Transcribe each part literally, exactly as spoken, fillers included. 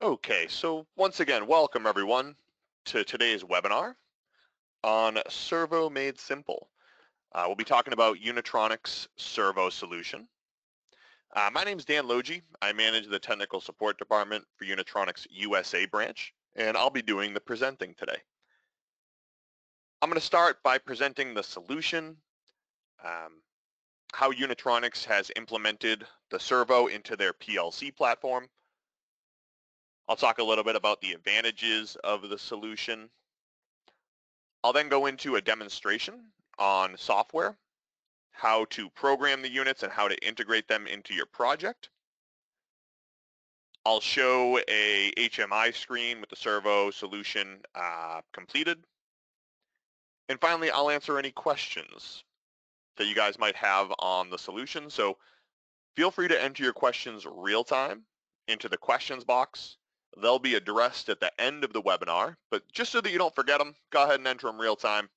Okay, so once again, welcome everyone to today's webinar on Servo Made Simple. Uh, we'll be talking about Unitronics Servo Solution. Uh, my name is Dan Logie. I manage the technical support department for Unitronics U S A branch, and I'll be doing the presenting today. I'm going to start by presenting the solution, um, how Unitronics has implemented the servo into their P L C platform. I'll talk a little bit about the advantages of the solution. I'll then go into a demonstration on software, how to program the units and how to integrate them into your project. I'll show a H M I screen with the servo solution uh, completed. And finally, I'll answer any questions that you guys might have on the solution. So feel free to enter your questions real time into the questions box. They'll be addressed at the end of the webinar, but just so that you don't forget them, go ahead and enter them real time.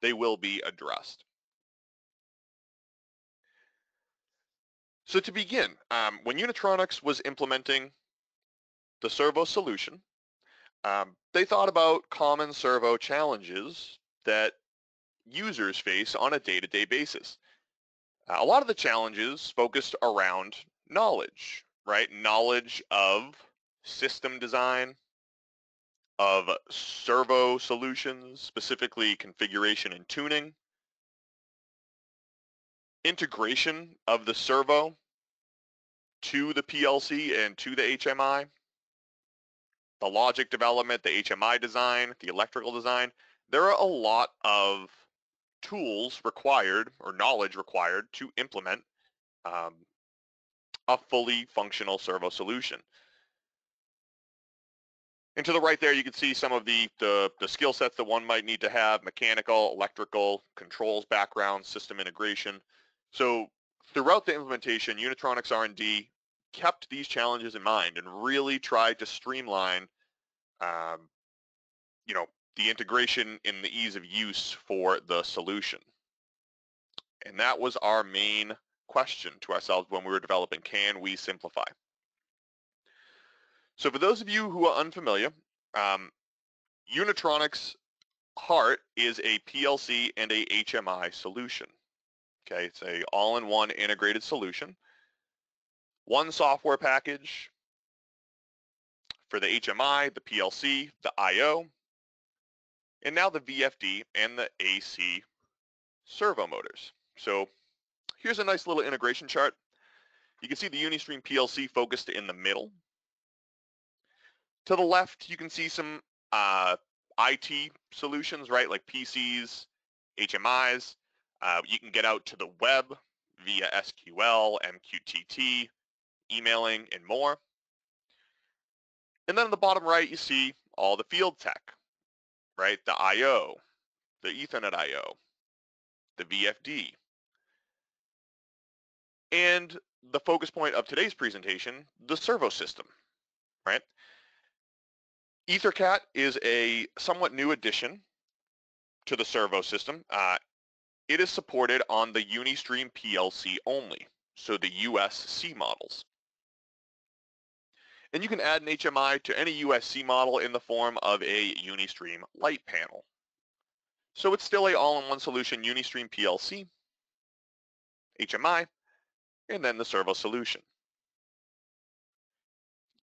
They will be addressed. So to begin, um, when Unitronics was implementing the servo solution, um, they thought about common servo challenges that users face on a day-to-day basis. Uh, a lot of the challenges focused around knowledge, right? Knowledge of system design, of servo solutions, specifically configuration and tuning, integration of the servo to the P L C and to the H M I, the logic development, the H M I design, the electrical design. There are a lot of tools required or knowledge required to implement um, a fully functional servo solution. And to the right there, you can see some of the, the, the skill sets that one might need to have: mechanical, electrical, controls background, system integration. So throughout the implementation, Unitronics R and D kept these challenges in mind and really tried to streamline, um, you know, the integration and the ease of use for the solution. And that was our main question to ourselves when we were developing: can we simplify? So for those of you who are unfamiliar, um, Unitronics HART is a P L C and a H M I solution. Okay, it's a all-in-one integrated solution. One software package for the H M I, the P L C, the I O, and now the V F D and the A C servo motors. So here's a nice little integration chart. You can see the UniStream P L C focused in the middle. To the left, you can see some uh, I T solutions, right, like P Cs, H M Is. Uh, you can get out to the web via S Q L, M Q T T, emailing, and more. And then on the bottom right, you see all the field tech, right, the I O, the Ethernet I O, the V F D. And the focus point of today's presentation, the servo system, right? EtherCAT is a somewhat new addition to the servo system. Uh, it is supported on the UniStream P L C only, so the U S C models. And you can add an H M I to any U S C model in the form of a UniStream light panel. So it's still a all-in-one solution: UniStream P L C, H M I, and then the servo solution.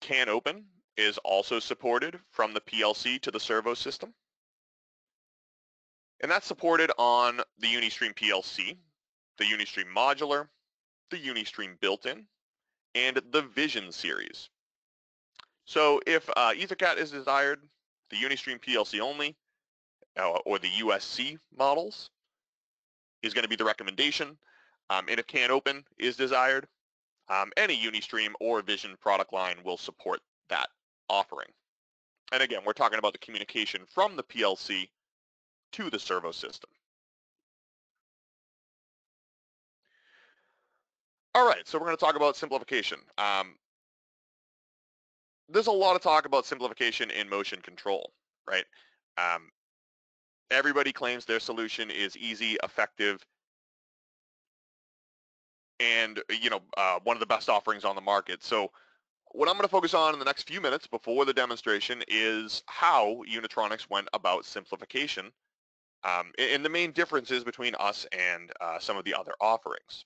CanOpen is also supported from the P L C to the servo system. And that's supported on the UniStream P L C, the UniStream Modular, the UniStream Built-in, and the Vision series. So if uh, EtherCAT is desired, the UniStream P L C only, uh, or the U S C models is going to be the recommendation. Um, and if CanOpen is desired, um, any UniStream or Vision product line will support that offering. And again, we're talking about the communication from the P L C to the servo system. All right, so we're going to talk about simplification. Um, there's a lot of talk about simplification in motion control, right? Um, everybody claims their solution is easy, effective, and you know, uh, one of the best offerings on the market. So what I'm going to focus on in the next few minutes before the demonstration is how Unitronics went about simplification um, and the main differences between us and uh, some of the other offerings.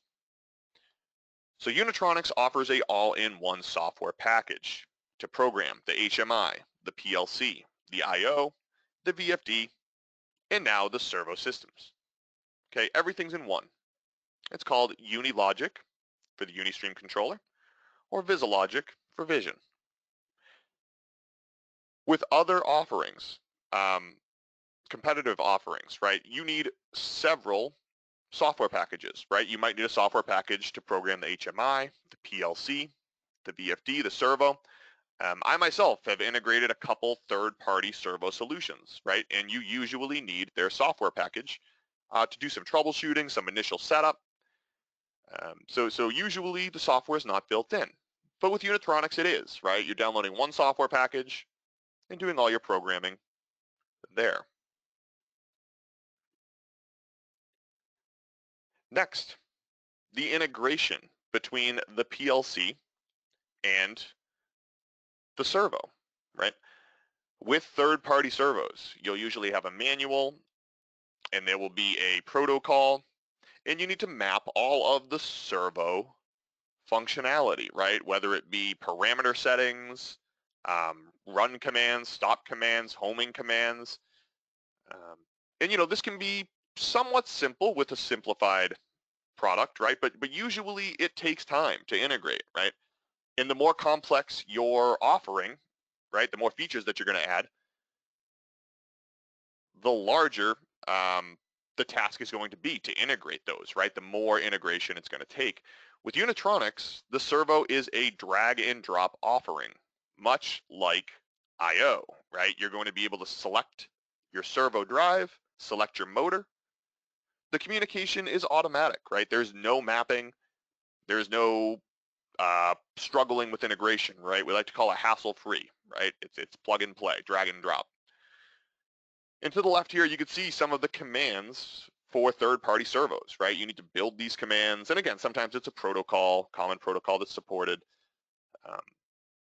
So Unitronics offers a all-in-one software package to program the H M I, the P L C, the I O, the V F D, and now the servo systems. Okay, everything's in one. It's called UniLogic for the UniStream controller, or VisiLogic for Vision. With other offerings, um, competitive offerings, right, you need several software packages, right? You might need a software package to program the H M I, the P L C, the V F D, the servo. Um, I myself have integrated a couple third-party servo solutions, right? And you usually need their software package uh, to do some troubleshooting, some initial setup. Um, so, so usually the software is not built in, but with Unitronics it is, right? You're downloading one software package and doing all your programming there. Next, the integration between the P L C and the servo, right? With third-party servos, you'll usually have a manual and there will be a protocol, and you need to map all of the servo functionality, right? Whether it be parameter settings, um, run commands, stop commands, homing commands. Um, and you know, this can be somewhat simple with a simplified product, right? But, but usually it takes time to integrate, right? And the more complex your offering, right, the more features that you're going to add, the larger um, the task is going to be to integrate those, right? The more integration it's going to take. With Unitronics, the servo is a drag and drop offering, much like I O, right? You're going to be able to select your servo drive, select your motor. The communication is automatic, right? There's no mapping. There's no uh, struggling with integration, right? We like to call it hassle-free, right? It's, it's plug and play, drag and drop. And to the left here, you can see some of the commands for third-party servos, right? You need to build these commands. And again, sometimes it's a protocol, common protocol that's supported. Um,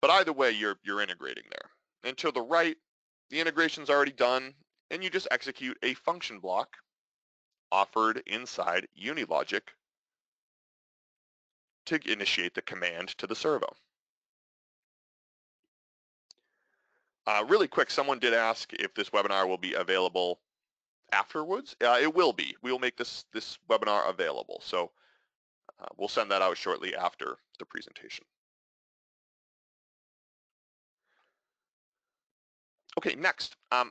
but either way, you're, you're integrating there. And to the right, the integration's already done, and you just execute a function block offered inside UniLogic to initiate the command to the servo. Uh, really quick, someone did ask if this webinar will be available afterwards. Uh, it will be. We will make this, this webinar available. So uh, we'll send that out shortly after the presentation. Okay, next, um,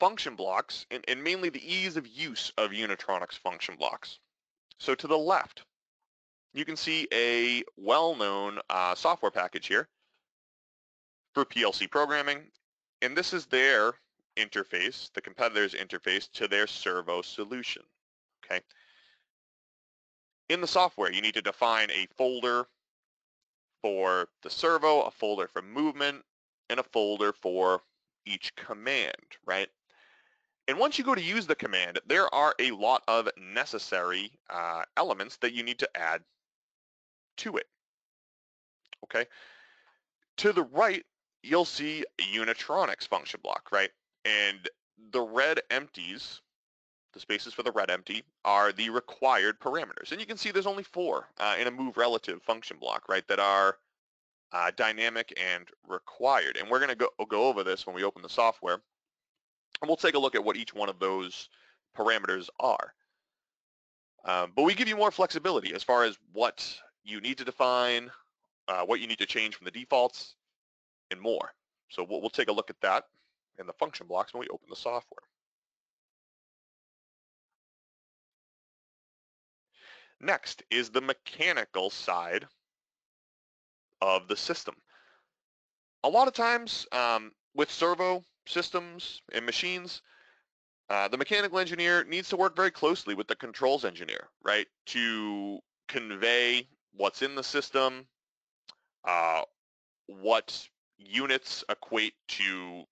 function blocks, and, and mainly the ease of use of Unitronics function blocks. So to the left, you can see a well-known uh, software package here for P L C programming, and this is their interface, the competitor's interface to their servo solution, okay? In the software, you need to define a folder for the servo, a folder for movement, and a folder for each command, right? And once you go to use the command, there are a lot of necessary uh, elements that you need to add to it, okay? To the right, you'll see a Unitronics function block, right? And the red empties, the spaces for the red empty, are the required parameters. And you can see there's only four uh, in a move relative function block, right, that are uh, dynamic and required. And we're gonna go, go over this when we open the software. And we'll take a look at what each one of those parameters are. Um, but we give you more flexibility as far as what you need to define, uh, what you need to change from the defaults, and more. So we'll, we'll take a look at that in the function blocks when we open the software. Next is the mechanical side of the system. A lot of times um, with servo systems and machines, uh, the mechanical engineer needs to work very closely with the controls engineer, right, to convey what's in the system, uh, what units equate to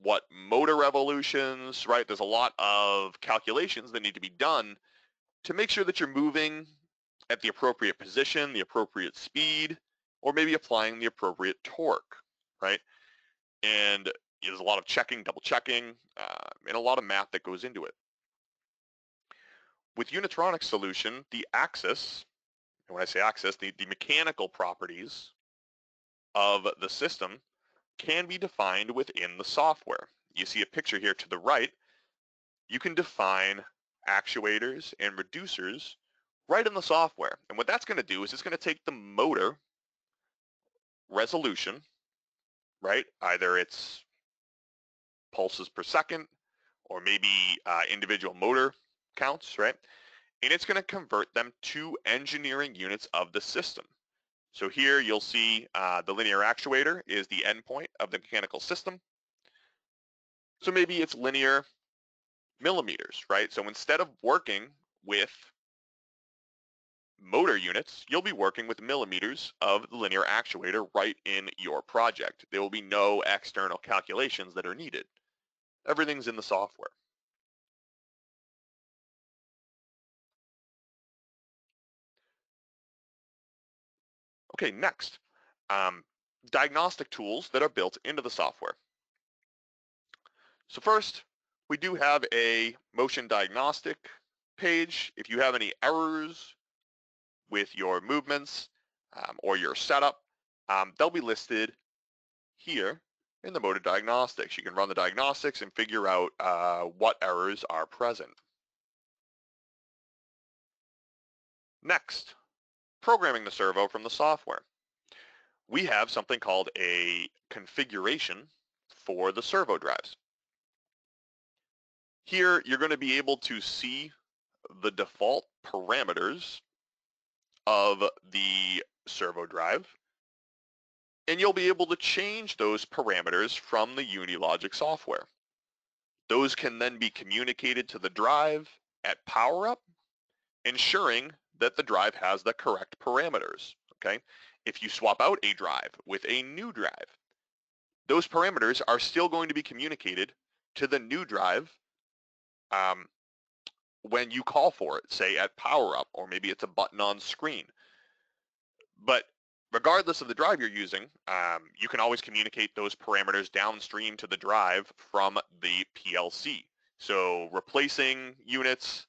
what motor revolutions, right? There's a lot of calculations that need to be done to make sure that you're moving at the appropriate position, the appropriate speed, or maybe applying the appropriate torque, right? And there's a lot of checking, double checking, uh, and a lot of math that goes into it. With Unitronics solution, the axis, and when I say axis, the, the mechanical properties of the system can be defined within the software. You see a picture here to the right. You can define actuators and reducers right in the software. And what that's going to do is it's going to take the motor resolution, right? Either it's pulses per second or maybe uh, individual motor counts, right? And it's going to convert them to engineering units of the system. So here you'll see uh, the linear actuator is the endpoint of the mechanical system. So maybe it's linear millimeters, right? So instead of working with motor units, you'll be working with millimeters of the linear actuator right in your project. There will be no external calculations that are needed. Everything's in the software. Okay, next, um, diagnostic tools that are built into the software. So first, we do have a motion diagnostic page. If you have any errors with your movements um, or your setup, um, they'll be listed here in the motor diagnostics. You can run the diagnostics and figure out uh, what errors are present. Next, programming the servo from the software. We have something called a configuration for the servo drives. Here, you're going to be able to see the default parameters of the servo drive, and you'll be able to change those parameters from the UniLogic software. Those can then be communicated to the drive at power-up, ensuring that the drive has the correct parameters, okay? If you swap out a drive with a new drive, those parameters are still going to be communicated to the new drive um, when you call for it, say at power up, or maybe it's a button on screen. But regardless of the drive you're using, um, you can always communicate those parameters downstream to the drive from the P L C. So replacing units,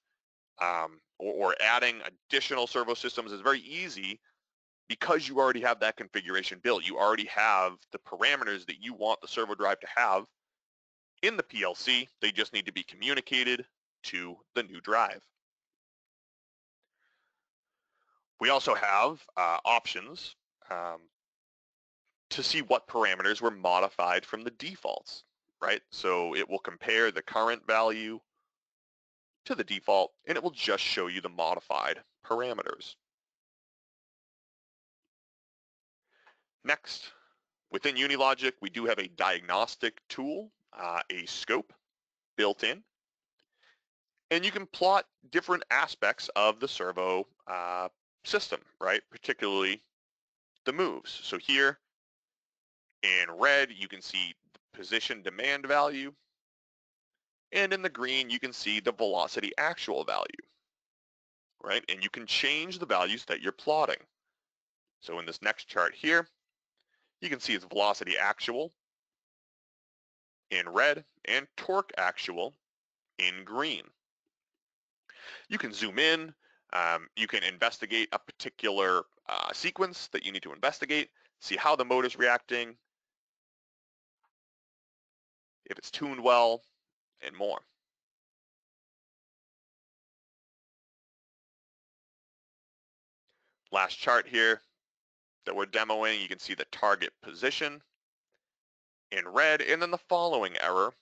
um, or adding additional servo systems is very easy because you already have that configuration built. You already have the parameters that you want the servo drive to have in the P L C. They just need to be communicated to the new drive. We also have uh, options um, to see what parameters were modified from the defaults, right? So it will compare the current value to the default, and it will just show you the modified parameters. Next, within UniLogic, we do have a diagnostic tool, uh, a scope built in, and you can plot different aspects of the servo uh, system, right? Particularly the moves. So here in red, you can see the position demand value. And in the green, you can see the velocity actual value, right? And you can change the values that you're plotting. So in this next chart here, you can see it's velocity actual in red and torque actual in green. You can zoom in. Um, you can investigate a particular uh, sequence that you need to investigate, see how the motor's reacting, if it's tuned well, and more. Last chart here that we're demoing, you can see the target position in red and then the following error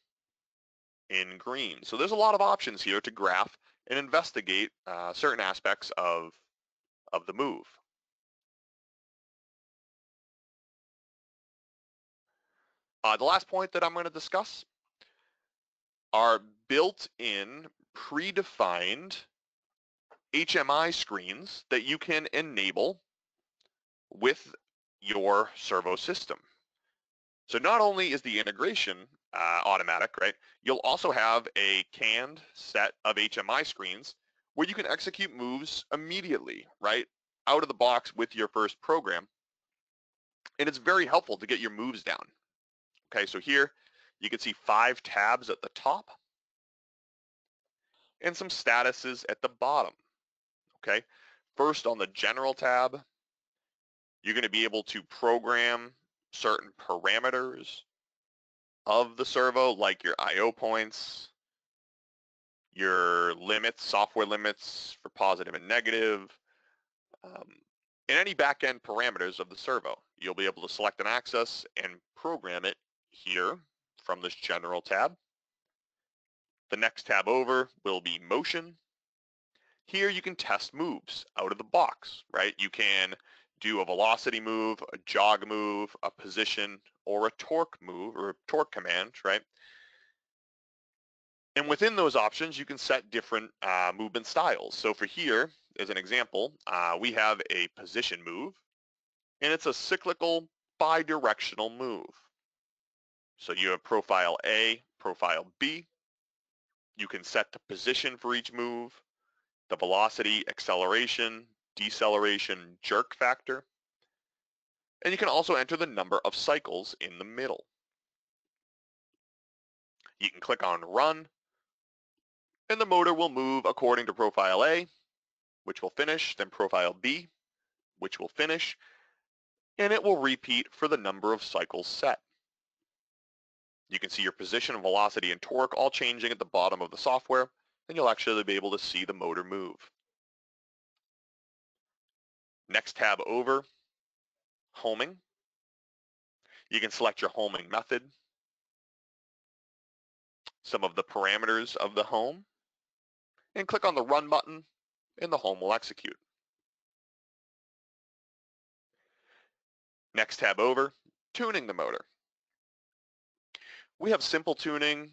in green. So there's a lot of options here to graph and investigate uh, certain aspects of, of the move. Uh, the last point that I'm going to discuss are built-in, predefined H M I screens that you can enable with your servo system. So not only is the integration uh, automatic, right? You'll also have a canned set of H M I screens where you can execute moves immediately, right? Out of the box with your first program. and it's very helpful to get your moves down. Okay, so here you can see five tabs at the top and some statuses at the bottom. Okay, first on the general tab, you're going to be able to program certain parameters of the servo, like your I O points, your limits, software limits for positive and negative, um, and any back-end parameters of the servo. You'll be able to select an axis and program it here from this general tab. The next tab over will be motion. Here you can test moves out of the box, right? You can do a velocity move, a jog move, a position, or a torque move, or a torque command, right? And within those options, you can set different uh, movement styles. So for here, as an example, uh, we have a position move, and it's a cyclical bidirectional move. So you have profile A, profile B. You can set the position for each move, the velocity, acceleration, deceleration, jerk factor, and you can also enter the number of cycles in the middle. You can click on Run, and the motor will move according to profile A, which will finish, then profile B, which will finish, and it will repeat for the number of cycles set. You can see your position, velocity, and torque all changing at the bottom of the software, and you'll actually be able to see the motor move. Next tab over, homing. You can select your homing method, some of the parameters of the home, and click on the Run button, and the home will execute. Next tab over, tuning the motor. We have simple tuning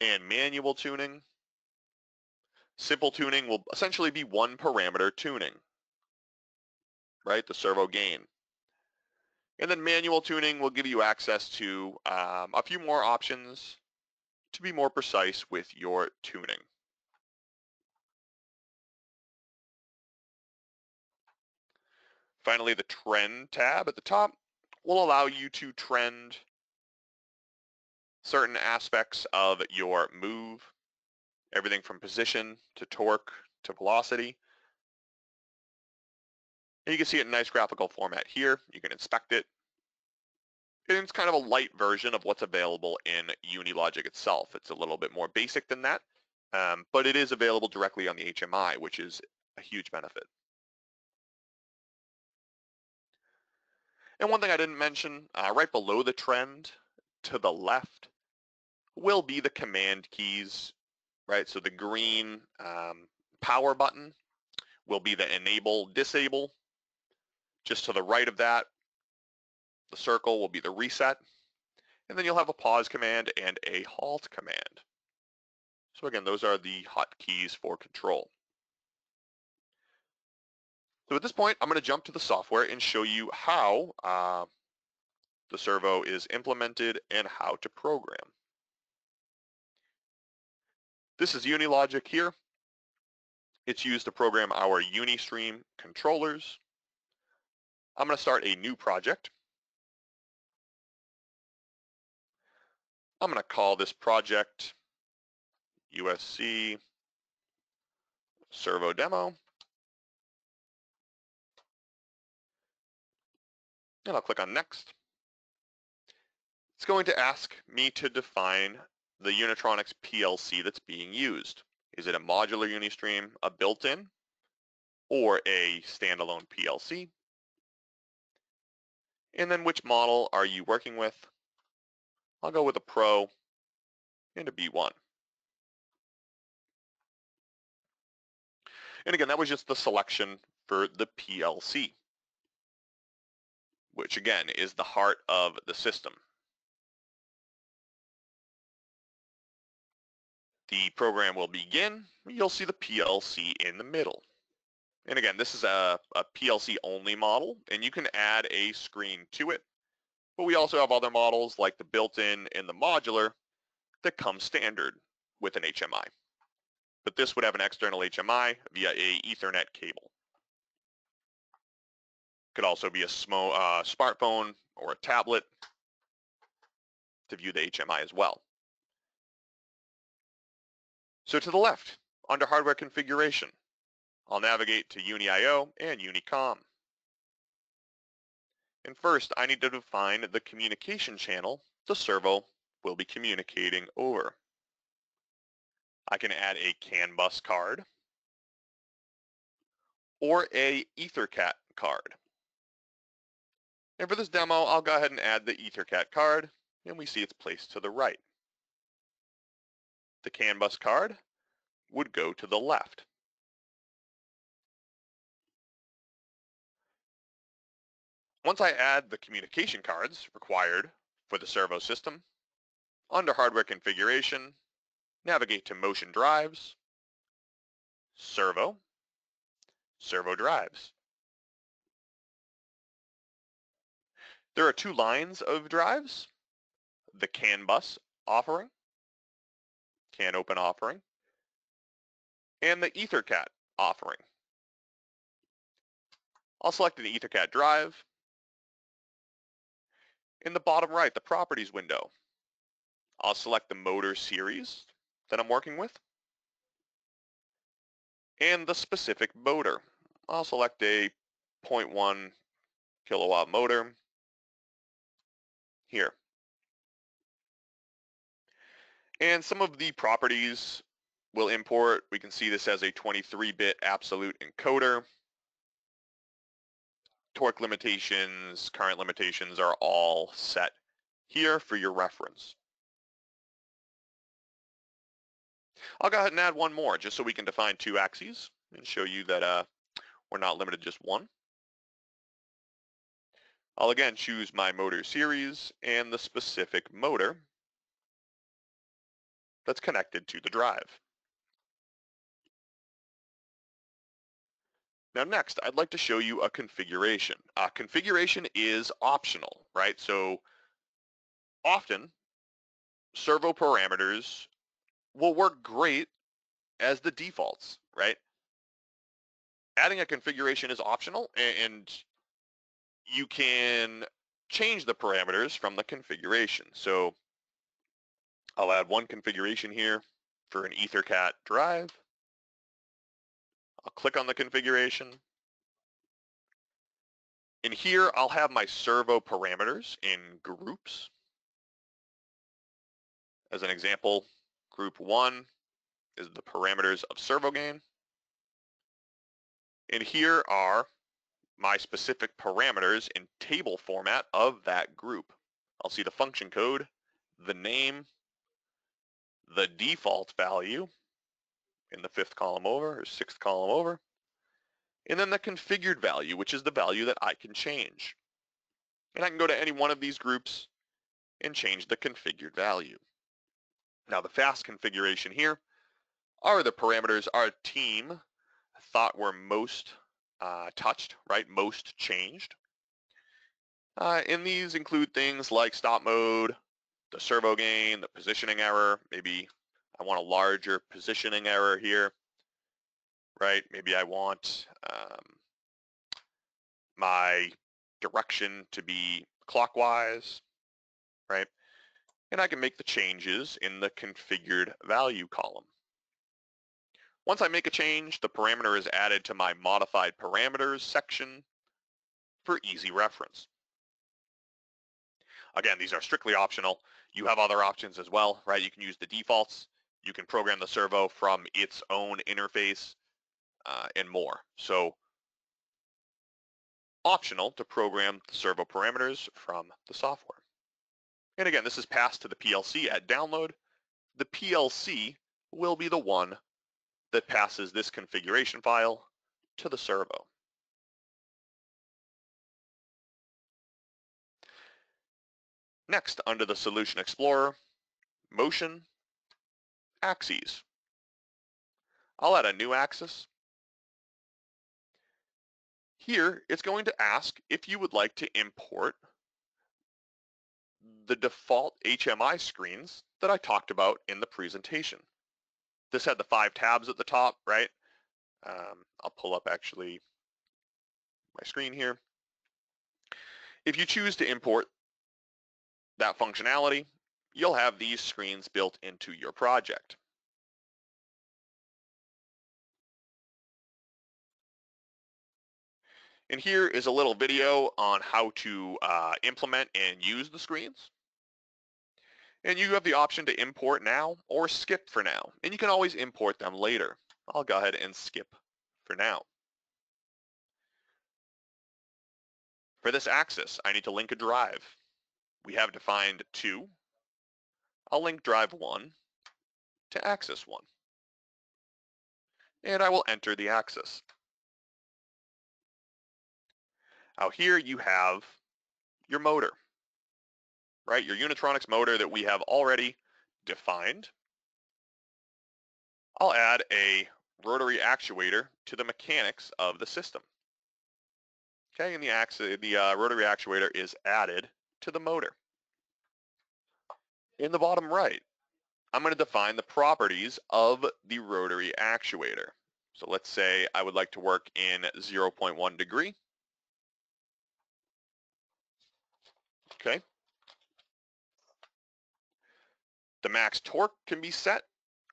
and manual tuning. Simple tuning will essentially be one parameter tuning, right? The servo gain. And then manual tuning will give you access to um, a few more options to be more precise with your tuning. Finally, the trend tab at the top will allow you to trend certain aspects of your move, everything from position to torque to velocity. And you can see it in nice graphical format here. You can inspect it. And it's kind of a light version of what's available in UniLogic itself. It's a little bit more basic than that, um, but it is available directly on the H M I, which is a huge benefit. And one thing I didn't mention, uh, right below the trend to the left will be the command keys, right? So the green um, power button will be the enable, disable. Just to the right of that, the circle will be the reset. And then you'll have a pause command and a halt command. So again, those are the hotkeys for control. So at this point, I'm going to jump to the software and show you how uh, the servo is implemented and how to program. This is UniLogic here. It's used to program our UniStream controllers. I'm going to start a new project. I'm going to call this project U S C Servo Demo. And I'll click on Next. It's going to ask me to define the Unitronics P L C that's being used. Is it a modular UniStream, a built-in, or a standalone P L C? And then which model are you working with? I'll go with a Pro and a B one. And again, that was just the selection for the P L C, which again is the heart of the system. The program will begin. You'll see the P L C in the middle. And again, this is a, a P L C only model, and you can add a screen to it. But we also have other models like the built-in and the modular that come standard with an H M I. But this would have an external H M I via a Ethernet cable. Could also be a smo uh, smartphone or a tablet to view the H M I as well. So to the left, under hardware configuration, I'll navigate to UniIO and UniComm. And first, I need to define the communication channel the servo will be communicating over. I can add a CAN bus card or a EtherCAT card. And for this demo, I'll go ahead and add the EtherCAT card, and we see it's placed to the right. The CAN bus card would go to the left. Once I add the communication cards required for the servo system, under hardware configuration, navigate to motion drives, servo, servo drives. There are two lines of drives, the CAN bus offering, CanOpen offering, and the EtherCAT offering. I'll select an EtherCAT drive. In the bottom right, the properties window, I'll select the motor series that I'm working with and the specific motor. I'll select a zero point one kilowatt motor here. And some of the properties we'll import, we can see this as a twenty-three bit absolute encoder. Torque limitations, current limitations are all set here for your reference. I'll go ahead and add one more just so we can define two axes and show you that uh, we're not limited to just one. I'll again choose my motor series and the specific motor that's connected to the drive. Now next, I'd like to show you a configuration. Uh, configuration is optional, right? So often, servo parameters will work great as the defaults, right? Adding a configuration is optional, and you can change the parameters from the configuration. So I'll add one configuration here for an EtherCAT drive. I'll click on the configuration. In here, I'll have my servo parameters in groups. As an example, group one is the parameters of servo gain. And here are my specific parameters in table format of that group. I'll see the function code, the name, the default value, in the fifth column over, or sixth column over, and then the configured value, which is the value that I can change. And I can go to any one of these groups and change the configured value. Now the fast configuration here are the parameters our team thought were most uh, touched, right, most changed. Uh, and these include things like stop mode, the servo gain, the positioning error, maybe I want a larger positioning error here, right? Maybe I want um, my direction to be clockwise, right? And I can make the changes in the configured value column. Once I make a change, the parameter is added to my modified parameters section for easy reference. Again, these are strictly optional. You have other options as well, right? You can use the defaults. You can program the servo from its own interface uh, and more. So optional to program the servo parameters from the software. And again, this is passed to the P L C at download. The P L C will be the one that passes this configuration file to the servo. Next, under the Solution Explorer, Motion, Axes. I'll add a new axis. Here, it's going to ask if you would like to import the default H M I screens that I talked about in the presentation. This had the five tabs at the top, right? Um, I'll pull up actually my screen here. If you choose to import that functionality, you'll have these screens built into your project. And here is a little video on how to uh, implement and use the screens. And you have the option to import now or skip for now. And you can always import them later. I'll go ahead and skip for now. For this axis, I need to link a drive. We have defined two. I'll link drive one to axis one. And I will enter the axis. Out here you have your motor, right? Your Unitronics motor that we have already defined. I'll add a rotary actuator to the mechanics of the system. Okay, and the, axi the uh, rotary actuator is added to the motor. In the bottom right, I'm going to define the properties of the rotary actuator. So let's say I would like to work in zero point one degree. Okay. The max torque can be set,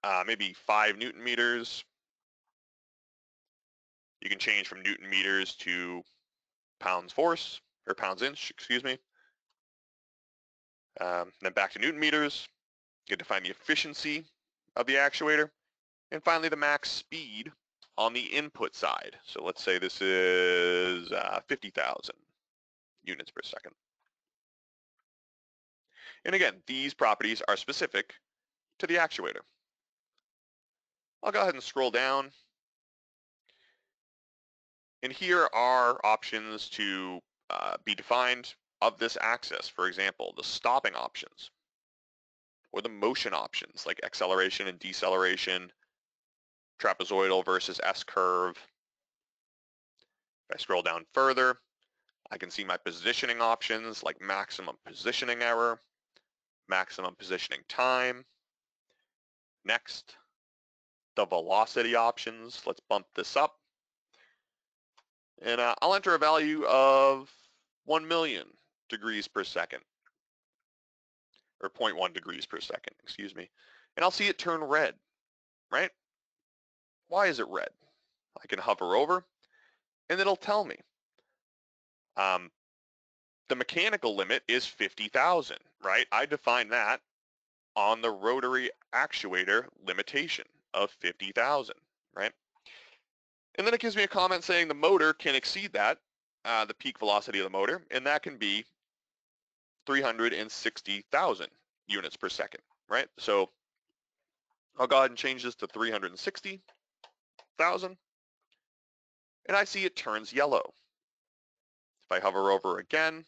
uh, maybe five newton meters. You can change from newton meters to pounds force, or pounds inch, excuse me. Um, then back to newton meters. You can define the efficiency of the actuator. And finally, the max speed on the input side. So let's say this is uh, fifty thousand units per second. And again, these properties are specific to the actuator. I'll go ahead and scroll down. And here are options to uh, be defined of this axis. For example, the stopping options or the motion options like acceleration and deceleration, trapezoidal versus S-curve. If I scroll down further, I can see my positioning options like maximum positioning error, maximum positioning time. Next, the velocity options. Let's bump this up. And uh, I'll enter a value of one million degrees per second, or zero point one degrees per second, excuse me. And I'll see it turn red, right? Why is it red? I can hover over and it'll tell me. Um, the mechanical limit is fifty thousand, right? I defined that on the rotary actuator limitation of fifty thousand, right? And then it gives me a comment saying the motor can exceed that, uh, the peak velocity of the motor, and that can be three hundred sixty thousand units per second, right? So I'll go ahead and change this to three hundred sixty thousand, and I see it turns yellow. If I hover over again,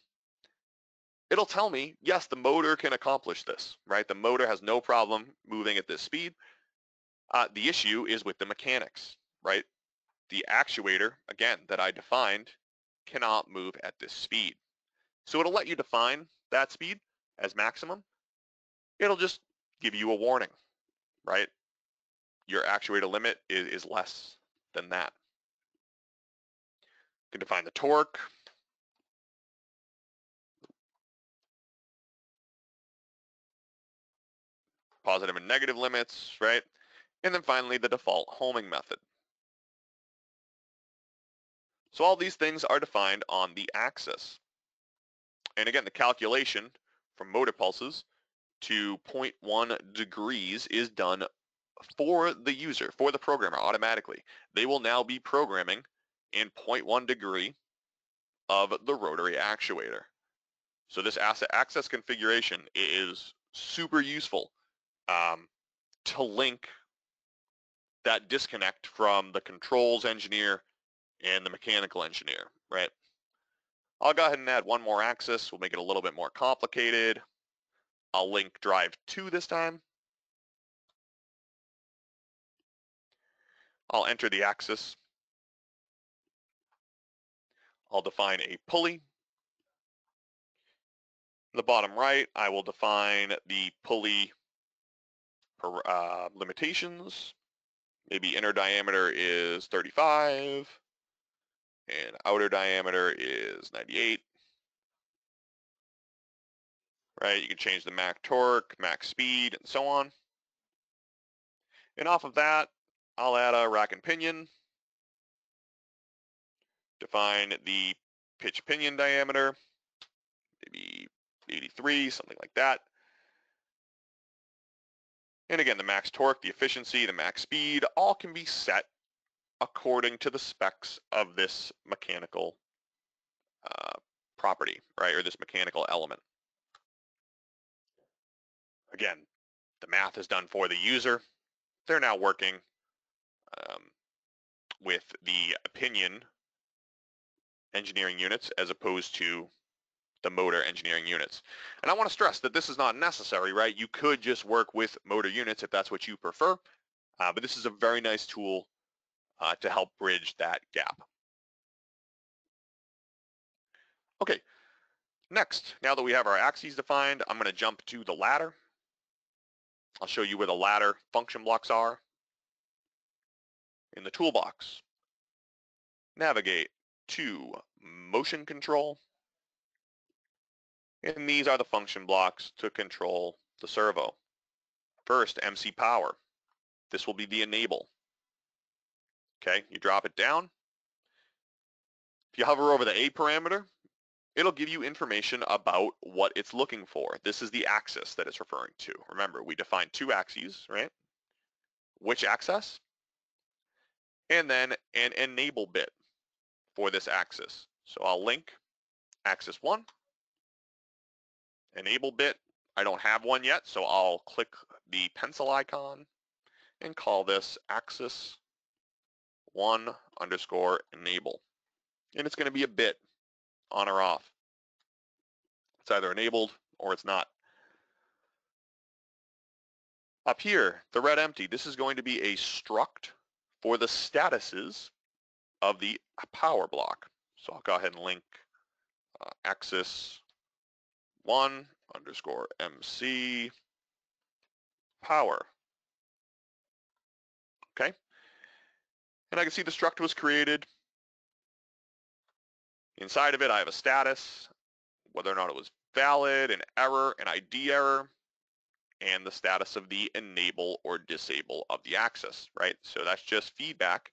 it'll tell me, yes, the motor can accomplish this, right? The motor has no problem moving at this speed. Uh, the issue is with the mechanics, right? The actuator, again, that I defined cannot move at this speed. So it'll let you define that speed as maximum. It'll just give you a warning, right? Your actuator limit is, is less than that. You can define the torque. Positive and negative limits, right? And then finally, the default homing method. So all these things are defined on the axis. And again, the calculation from motor pulses to zero point one degrees is done for the user, for the programmer automatically. They will now be programming in zero point one degree of the rotary actuator. So this axis configuration is super useful um, to link that disconnect from the controls engineer and the mechanical engineer, right? I'll go ahead and add one more axis. We'll make it a little bit more complicated. I'll link drive two this time. I'll enter the axis. I'll define a pulley. In the bottom right, I will define the pulley per, uh, limitations. Maybe inner diameter is thirty-five. And outer diameter is ninety-eight. right? You can change the max torque, max speed, and so on. And off of that, I'll add a rack and pinion, define the pitch pinion diameter, maybe eighty-three, something like that. And again, the max torque, the efficiency, the max speed, all can be set according to the specs of this mechanical uh, property, right, or this mechanical element. Again, the math is done for the user. They're now working um, with the pinion engineering units as opposed to the motor engineering units. And I want to stress that this is not necessary, right? You could just work with motor units if that's what you prefer, uh, but this is a very nice tool uh, to help bridge that gap. Okay, next, now that we have our axes defined, I'm going to jump to the ladder. I'll show you where the ladder function blocks are in the toolbox. Navigate to motion control. And these are the function blocks to control the servo. First, M C power. This will be the enable. Okay, you drop it down. If you hover over the A parameter, it'll give you information about what it's looking for. This is the axis that it's referring to. Remember, we defined two axes, right? Which axis? And then an enable bit for this axis. So I'll link axis one. Enable bit, I don't have one yet, so I'll click the pencil icon and call this axis one underscore enable. And it's going to be a bit on or off. It's either enabled or it's not. Up here, the red empty, this is going to be a struct for the statuses of the power block. So I'll go ahead and link uh, axis one underscore M C power. Okay, and I can see the struct was created. Inside of it, I have a status, whether or not it was valid, an error, an I D error, and the status of the enable or disable of the axis, right? So that's just feedback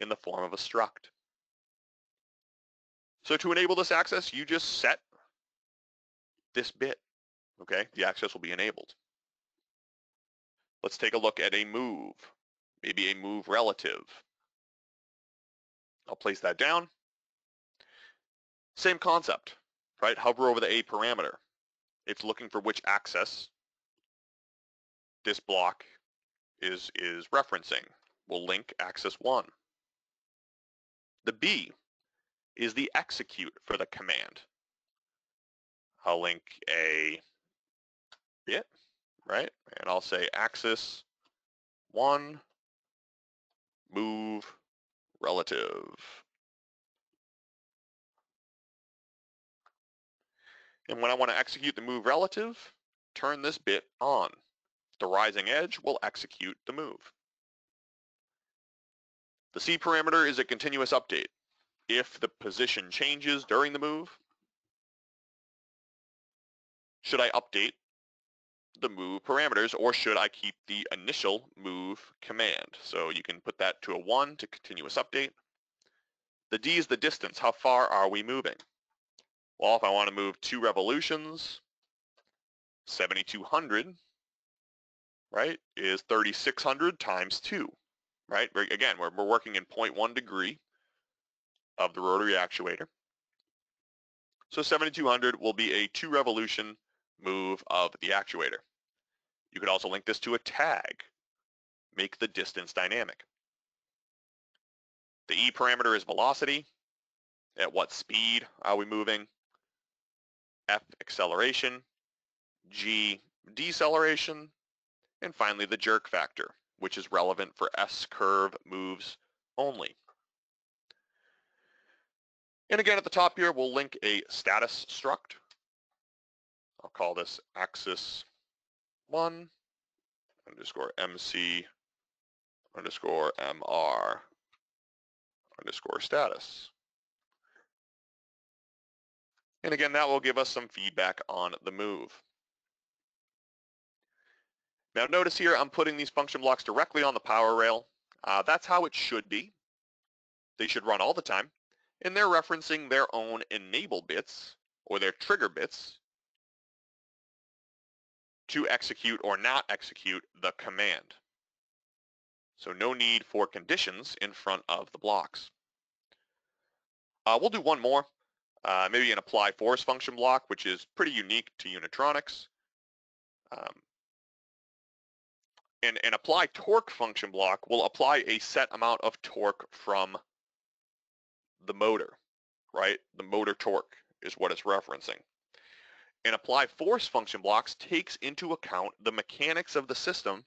in the form of a struct. So to enable this axis, you just set this bit, okay? The access will be enabled. Let's take a look at a move, maybe a move relative. I'll place that down. Same concept, right? Hover over the A parameter. It's looking for which access this block is, is referencing. We'll link axis one. The B is the execute for the command. I'll link a bit, right? And I'll say axis one move relative. And when I want to execute the move relative, turn this bit on. The rising edge will execute the move. The C parameter is a continuous update. If the position changes during the move, should I update the move parameters or should I keep the initial move command? So you can put that to a one to continuous update. The D is the distance. How far are we moving? Well, if I want to move two revolutions, seventy-two hundred, right, is thirty-six hundred times two, right? Again, we're, we're working in zero point one degree of the rotary actuator. So seventy-two hundred will be a two revolution move of the actuator. You could also link this to a tag, make the distance dynamic. The E parameter is velocity. At what speed are we moving? F, acceleration. G, deceleration. And finally, the jerk factor, which is relevant for S-curve moves only. And again, at the top here, we'll link a status struct. I'll call this axis one underscore M C underscore M R underscore status. And again, that will give us some feedback on the move. Now notice here, I'm putting these function blocks directly on the power rail. Uh, that's how it should be. They should run all the time. And they're referencing their own enable bits, or their trigger bits, to execute or not execute the command. So no need for conditions in front of the blocks. Uh, we'll do one more, uh, maybe an apply force function block, which is pretty unique to Unitronics. Um, and an apply torque function block will apply a set amount of torque from the motor, right? The motor torque is what it's referencing. And apply force function blocks takes into account the mechanics of the system,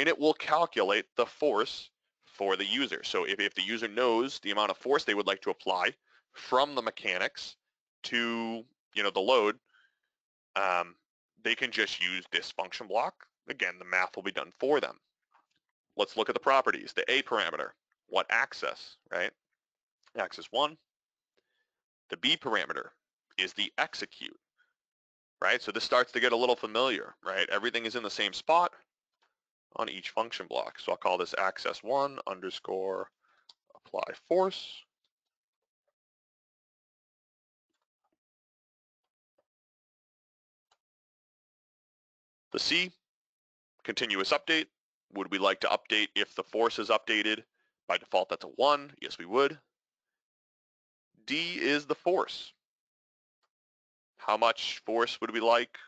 and it will calculate the force for the user. So if, if the user knows the amount of force they would like to apply from the mechanics to, you know, the load, um, they can just use this function block. Again, the math will be done for them. Let's look at the properties, the A parameter, what axis, right? Axis one. The B parameter is the execute, right? So this starts to get a little familiar, right? Everything is in the same spot on each function block. So I'll call this axis one underscore apply force. The C, continuous update. Would we like to update if the force is updated? By default, that's a one. Yes, we would. D is the force. How much force would we like?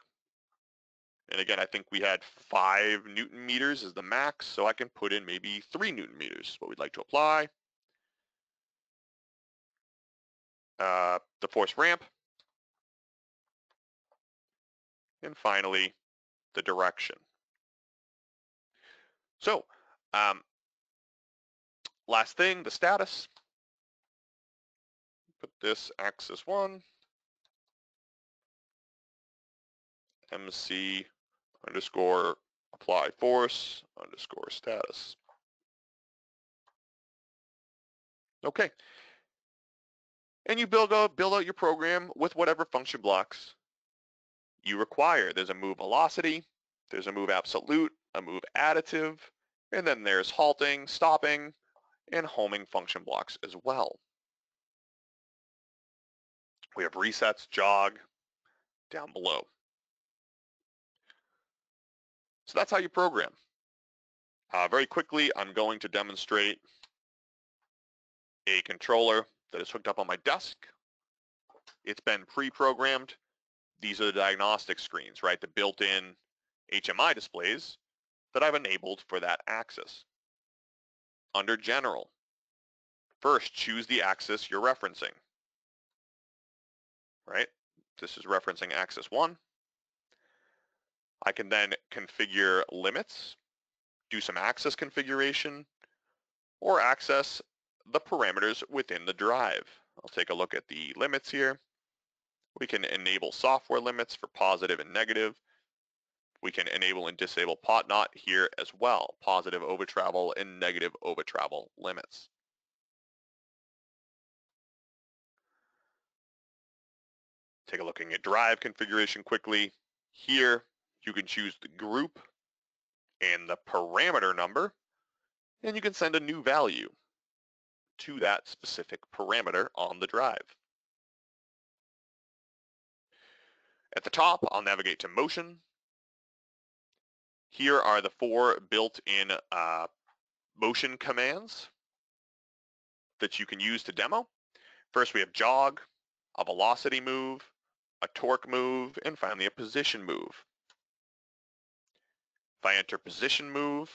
And again, I think we had five Newton meters is the max, so I can put in maybe three Newton meters, what we'd like to apply. Uh, the force ramp. And finally, the direction. So, um, last thing, the status. Put this axis one, mc underscore apply force underscore status. Okay, and you build a build out your program with whatever function blocks you require. There's a move velocity, there's a move absolute, a move additive, and then there's halting, stopping, and homing function blocks as well. We have resets, jog, down below. So that's how you program. Uh, very quickly, I'm going to demonstrate a controller that is hooked up on my desk. It's been pre-programmed. These are the diagnostic screens, right? The built-in H M I displays that I've enabled for that axis. Under General, first choose the axis you're referencing. Right? This is referencing axis one. I can then configure limits, do some axis configuration, or access the parameters within the drive. I'll take a look at the limits here. We can enable software limits for positive and negative. We can enable and disable pot knot here as well, positive over travel and negative over travel limits. Take a look at drive configuration quickly. Here, you can choose the group and the parameter number, and you can send a new value to that specific parameter on the drive. At the top, I'll navigate to motion. Here are the four built-in uh, motion commands that you can use to demo. First, we have jog, a velocity move, a torque move, and finally a position move. If I enter position move,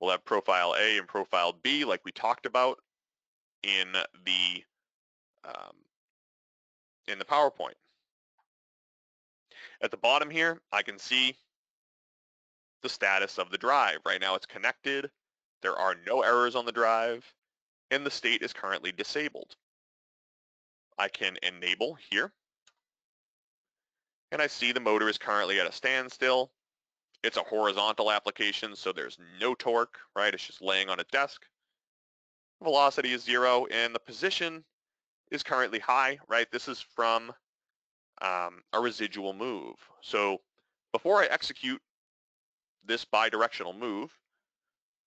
we'll have profile A and profile B like we talked about in the, um, in the PowerPoint. At the bottom here, I can see the status of the drive. Right now it's connected, there are no errors on the drive, and the state is currently disabled. I can enable here, and I see the motor is currently at a standstill. It's a horizontal application, so there's no torque, right? It's just laying on a desk. Velocity is zero, and the position is currently high, right? This is from um, a residual move. So before I execute this bi-directional move,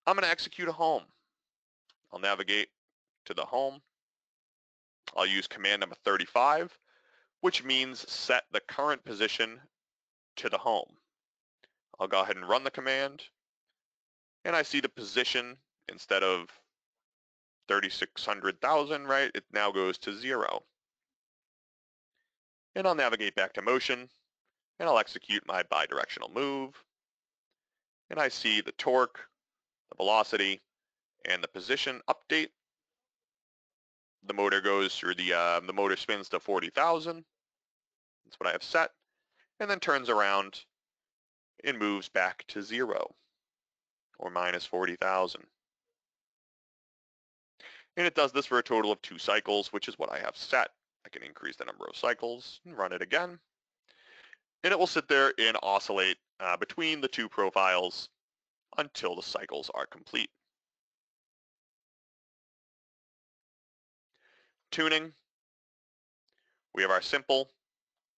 I'm going to execute a home. I'll navigate to the home. I'll use command number thirty-five, which means set the current position to the home. I'll go ahead and run the command, and I see the position, instead of thirty-six hundred thousand, right, it now goes to zero. And I'll navigate back to motion, and I'll execute my bidirectional move, and I see the torque, the velocity, and the position update. The motor goes through the, uh, the motor spins to forty thousand. That's what I have set. And then turns around and moves back to zero, or minus forty thousand. And it does this for a total of two cycles, which is what I have set. I can increase the number of cycles and run it again. And it will sit there and oscillate uh, between the two profiles until the cycles are complete. Tuning, we have our simple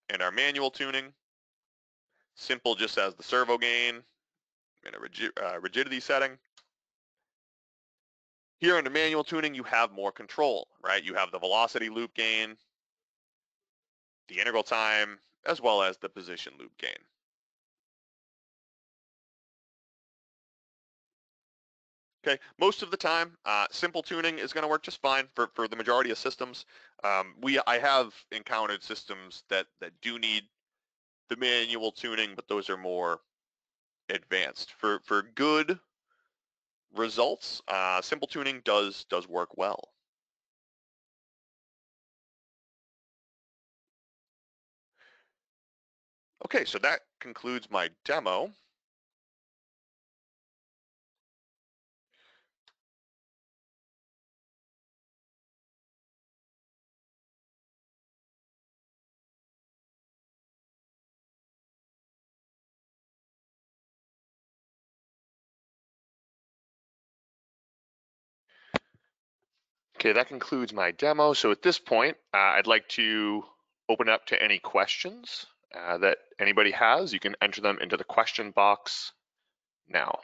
and our manual tuning. Simple just has the servo gain and a rigi uh, rigidity setting. Here under manual tuning, you have more control, right? You have the velocity loop gain, the integral time, as well as the position loop gain. Okay, most of the time, uh, simple tuning is going to work just fine for, for the majority of systems. Um, we I have encountered systems that, that do need the manual tuning, but those are more advanced. For, for good results, uh, simple tuning does, does work well. Okay, so that concludes my demo. Okay, that concludes my demo. So at this point, uh, I'd like to open up to any questions uh, that anybody has. You can enter them into the question box now.